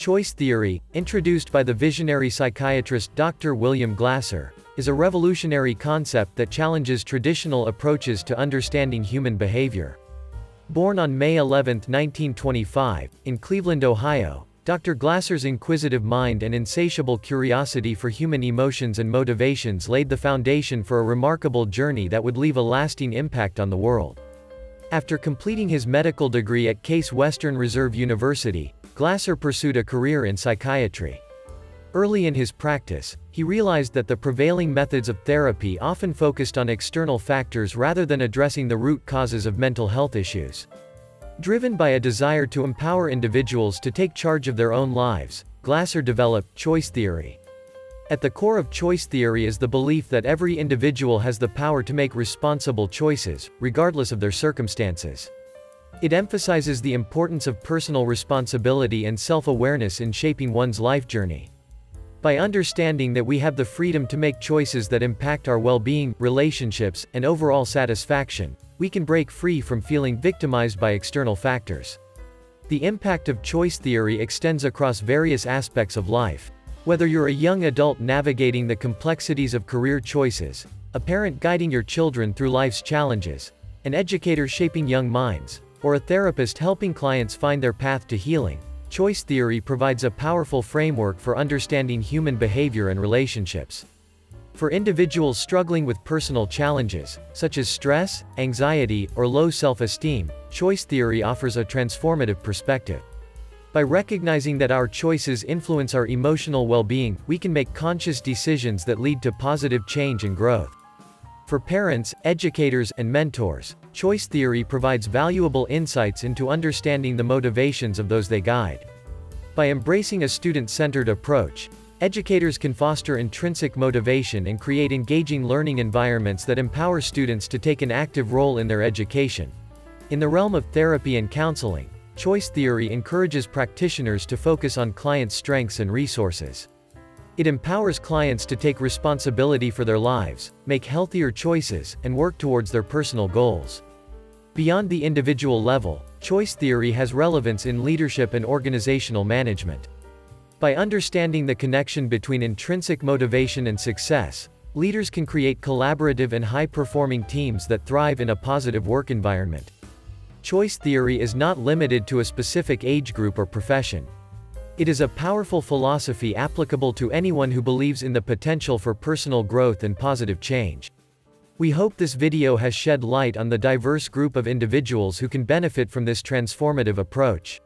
Choice theory, introduced by the visionary psychiatrist Dr. William Glasser, is a revolutionary concept that challenges traditional approaches to understanding human behavior. Born on May 11, 1925, in Cleveland, Ohio, Dr. Glasser's inquisitive mind and insatiable curiosity for human emotions and motivations laid the foundation for a remarkable journey that would leave a lasting impact on the world. After completing his medical degree at Case Western Reserve University, Glasser pursued a career in psychiatry. Early in his practice, he realized that the prevailing methods of therapy often focused on external factors rather than addressing the root causes of mental health issues. Driven by a desire to empower individuals to take charge of their own lives, Glasser developed choice theory. At the core of choice theory is the belief that every individual has the power to make responsible choices, regardless of their circumstances. It emphasizes the importance of personal responsibility and self-awareness in shaping one's life journey. By understanding that we have the freedom to make choices that impact our well-being, relationships, and overall satisfaction, we can break free from feeling victimized by external factors. The impact of choice theory extends across various aspects of life. Whether you're a young adult navigating the complexities of career choices, a parent guiding your children through life's challenges, an educator shaping young minds, or a therapist helping clients find their path to healing, choice theory provides a powerful framework for understanding human behavior and relationships. For individuals struggling with personal challenges, such as stress, anxiety, or low self-esteem, choice theory offers a transformative perspective. By recognizing that our choices influence our emotional well-being, we can make conscious decisions that lead to positive change and growth. For parents, educators, and mentors, choice theory provides valuable insights into understanding the motivations of those they guide. By embracing a student-centered approach, educators can foster intrinsic motivation and create engaging learning environments that empower students to take an active role in their education. In the realm of therapy and counseling, choice theory encourages practitioners to focus on clients' strengths and resources. It empowers clients to take responsibility for their lives, make healthier choices, and work towards their personal goals. Beyond the individual level, choice theory has relevance in leadership and organizational management. By understanding the connection between intrinsic motivation and success, leaders can create collaborative and high-performing teams that thrive in a positive work environment. Choice theory is not limited to a specific age group or profession. It is a powerful philosophy applicable to anyone who believes in the potential for personal growth and positive change. We hope this video has shed light on the diverse group of individuals who can benefit from this transformative approach.